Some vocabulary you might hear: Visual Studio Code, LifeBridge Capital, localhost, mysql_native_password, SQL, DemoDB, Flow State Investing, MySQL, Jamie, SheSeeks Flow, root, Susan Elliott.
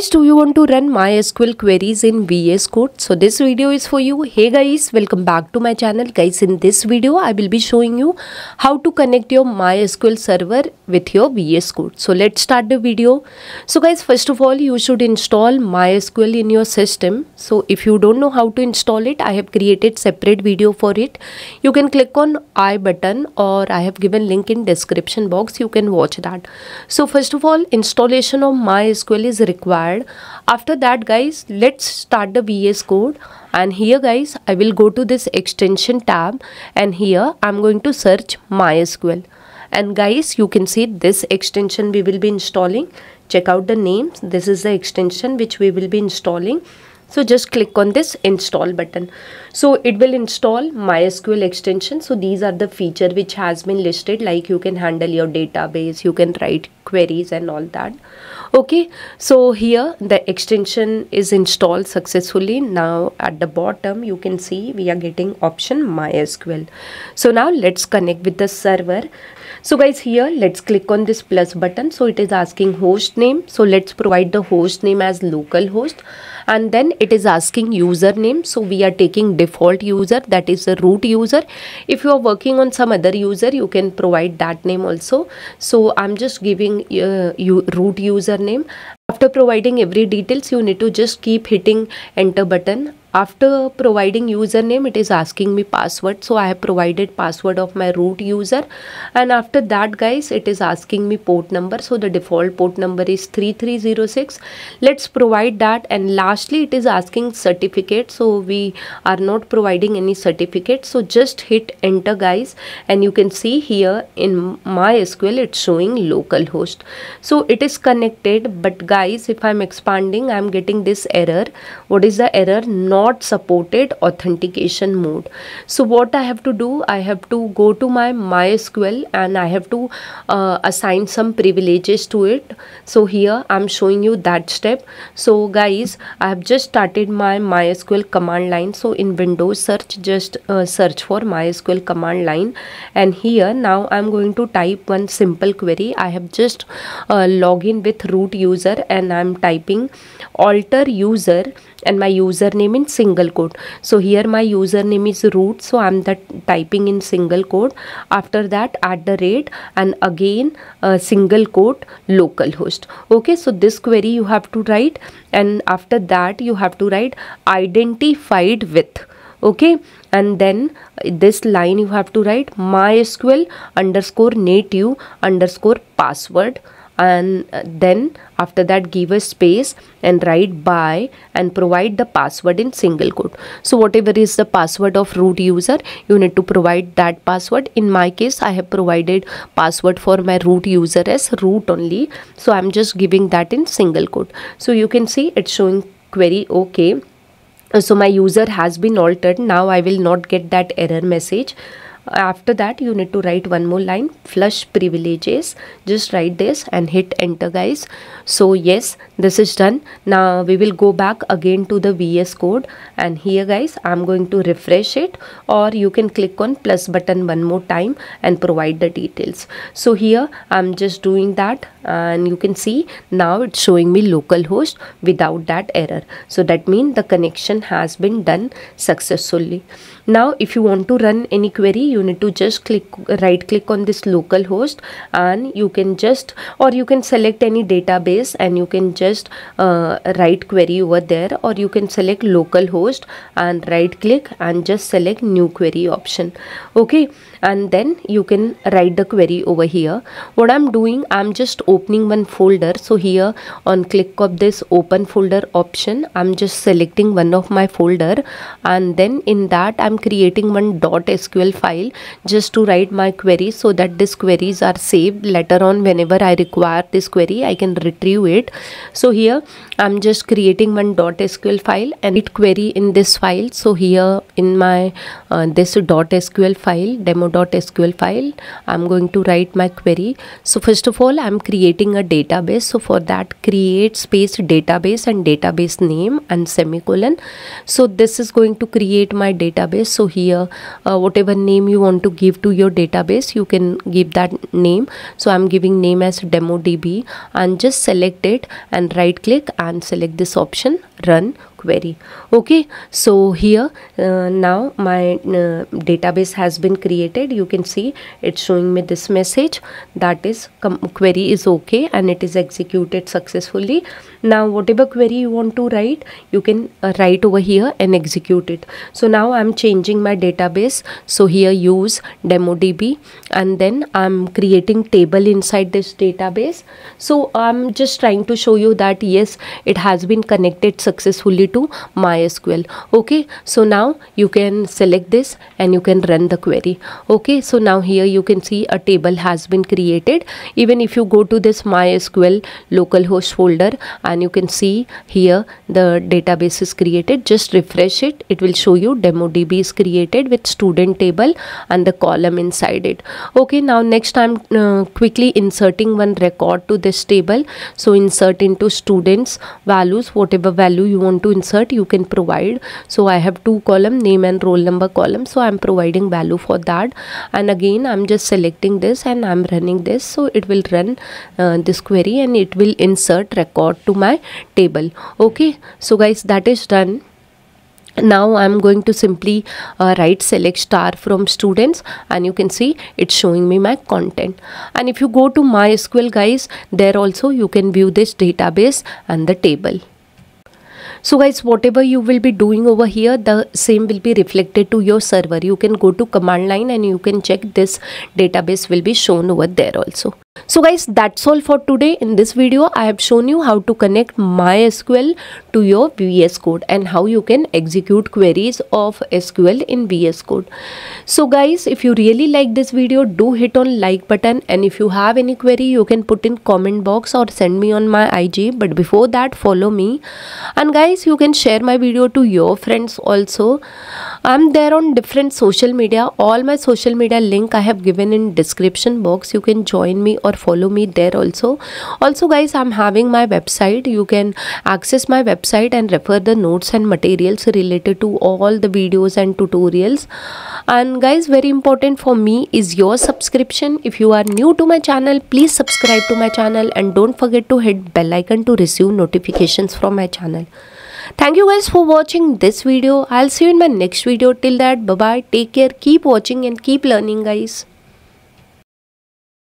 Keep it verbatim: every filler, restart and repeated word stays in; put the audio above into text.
guys, do you want to run MySQL queries in V S Code? So this video is for you. Hey guys, welcome back to my channel. Guys, in this video I will be showing you how to connect your MySQL server with your V S Code. So let's start the video. So guys, first of all you should install MySQL in your system. So if you don't know how to install it, I have created separate video for it. You can click on I button or I have given link in description box. You can watch that. So first of all, installation of MySQL is required. After that guys, let's start the V S Code, and here guys I will go to this extension tab and here I'm going to search MySQL, and guys you can see this extension we will be installing. Check out the names. This is the extension which we will be installing. So just click on this install button. So it will install MySQL extension. So these are the feature which has been listed, like you can handle your database, you can write queries and all that. Okay, so here the extension is installed successfully. Now at the bottom you can see we are getting option MySQL. So now let's connect with the server. So guys, here let's click on this plus button. So it is asking host name. So let's provide the host name as localhost, and then it is asking username. So we are taking default user, that is the root user. If you are working on some other user, you can provide that name also. So I'm just giving uh, you root username. After providing every details, you need to just keep hitting enter button. After providing username, it is asking me password. So I have provided password of my root user, and after that guys it is asking me port number. So the default port number is three three zero six. Let's provide that, and lastly it is asking certificate. So we are not providing any certificate. So just hit enter guys, and you can see here in MySQL it's showing localhost. So it is connected, but guys if I'm expanding, I'm getting this error. What is the error? Not Not supported authentication mode. So what I have to do, I have to go to my MySQL and I have to uh, assign some privileges to it. So here I'm showing you that step. So guys, I have just started my MySQL command line. So in Windows search, just uh, search for MySQL command line, and here now I'm going to type one simple query. I have just uh, log in with root user, and I'm typing alter user and my username in single quote. So here my username is root, so I'm that typing in single quote. After that at the rate, and again uh, single quote localhost. Okay, so this query you have to write, and after that you have to write identified with. Okay, and then this line you have to write MySQL underscore native underscore password, and then after that give a space and write by and provide the password in single quote. So whatever is the password of root user, you need to provide that password. In my case I have provided password for my root user as root only, so I'm just giving that in single quote. So you can see it's showing query okay. So my user has been altered. Now I will not get that error message. After that you need to write one more line, flush privileges. Just write this and hit enter guys. So yes, this is done. Now we will go back again to the V S Code, and here guys I'm going to refresh it, or you can click on plus button one more time and provide the details. So here I'm just doing that, and you can see now it's showing me localhost without that error. So that means the connection has been done successfully. Now if you want to run any query, you need to just click right click on this localhost, and you can just or you can select any database and you can just uh, write query over there, or you can select localhost and right click and just select new query option. Okay, and then you can write the query over here. What I'm doing, I'm just opening one folder. So here on click of this open folder option, I'm just selecting one of my folder, and then in that I'm creating one .sql file just to write my query, so that these queries are saved later on. Whenever I require this query, I can retrieve it. So here I'm just creating one .sql file and it query in this file. So here in my uh, this .sql file, demo.sql file, I'm going to write my query. So first of all I'm creating a database. So for that create space database and database name and semicolon. So this is going to create my database. database. So here uh, whatever name you want to give to your database, you can give that name. So I'm giving name as DemoDB, and just select it and right click and select this option, run query. Okay, so here uh, now my uh, database has been created. You can see it's showing me this message that is query is okay and it is executed successfully. Now whatever query you want to write, you can uh, write over here and execute it. So now I'm changing my database. So here use DemoDB, and then I'm creating table inside this database. So I'm just trying to show you that yes, it has been connected successfully to MySQL. Okay, so now you can select this and you can run the query. Okay, so now here you can see a table has been created. Even if you go to this MySQL localhost folder, and you can see here the database is created. Just refresh it, it will show you DemoDB is created with student table and the column inside it. Okay, now next I'm uh, quickly inserting one record to this table. So insert into students values, whatever value you want to insert you can provide. So I have two column, name and roll number column, so I'm providing value for that, and again I'm just selecting this and I'm running this. So it will run uh, this query and it will insert record to my table. Okay, so guys, that is done. Now I'm going to simply uh, write select star from students, and you can see it's showing me my content. And if you go to MySQL guys, there also you can view this database and the table. So guys, whatever you will be doing over here, the same will be reflected to your server. You can go to command line and you can check this database will be shown over there also. So guys, that's all for today. In this video, I have shown you how to connect MySQL to your V S Code and how you can execute queries of S Q L in V S Code. So guys, if you really like this video, do hit on like button, and if you have any query, you can put in comment box or send me on my I G. But before that, follow me. And guys, you can share my video to your friends also. I'm there on different social media. All my social media link I have given in description box. You can join me or follow me there also. Also guys, I'm having my website. You can access my website and refer the notes and materials related to all the videos and tutorials. And guys, very important for me is your subscription. If you are new to my channel, please subscribe to my channel and don't forget to hit bell icon to receive notifications from my channel. Thank you guys for watching this video. I'll see you in my next video. Till that, bye bye, take care, keep watching and keep learning guys.